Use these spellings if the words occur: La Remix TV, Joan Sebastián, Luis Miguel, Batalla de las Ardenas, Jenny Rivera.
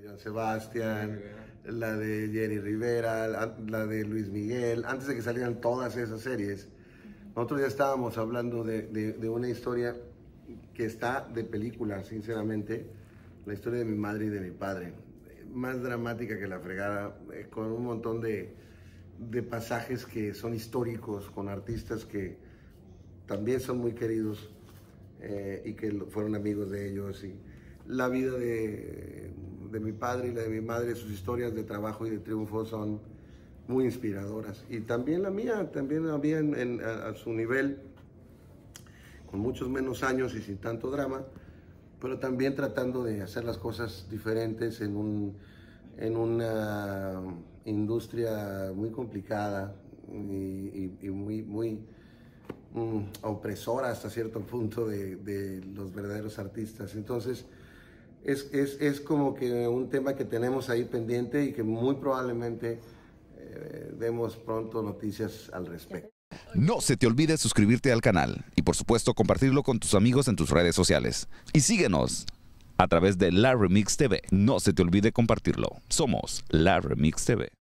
de Joan Sebastián, la de Jenny Rivera, la de Luis Miguel, antes de que salieran todas esas series. Nosotros ya estábamos hablando de una historia que está de película, sinceramente, la historia de mi madre y de mi padre. Más dramática que la fregada, con un montón de pasajes que son históricos, con artistas que también son muy queridos y que fueron amigos de ellos. Y la vida de mi padre y la de mi madre, sus historias de trabajo y de triunfo son muy inspiradoras. Y también la mía a su nivel, con muchos menos años y sin tanto drama, pero también tratando de hacer las cosas diferentes en una industria muy complicada y muy opresora hasta cierto punto de los verdaderos artistas. Entonces, es como que un tema que tenemos ahí pendiente y que muy probablemente demos pronto noticias al respecto. No se te olvide suscribirte al canal y por supuesto compartirlo con tus amigos en tus redes sociales. Y síguenos a través de La Remix TV. No se te olvide compartirlo. Somos La Remix TV.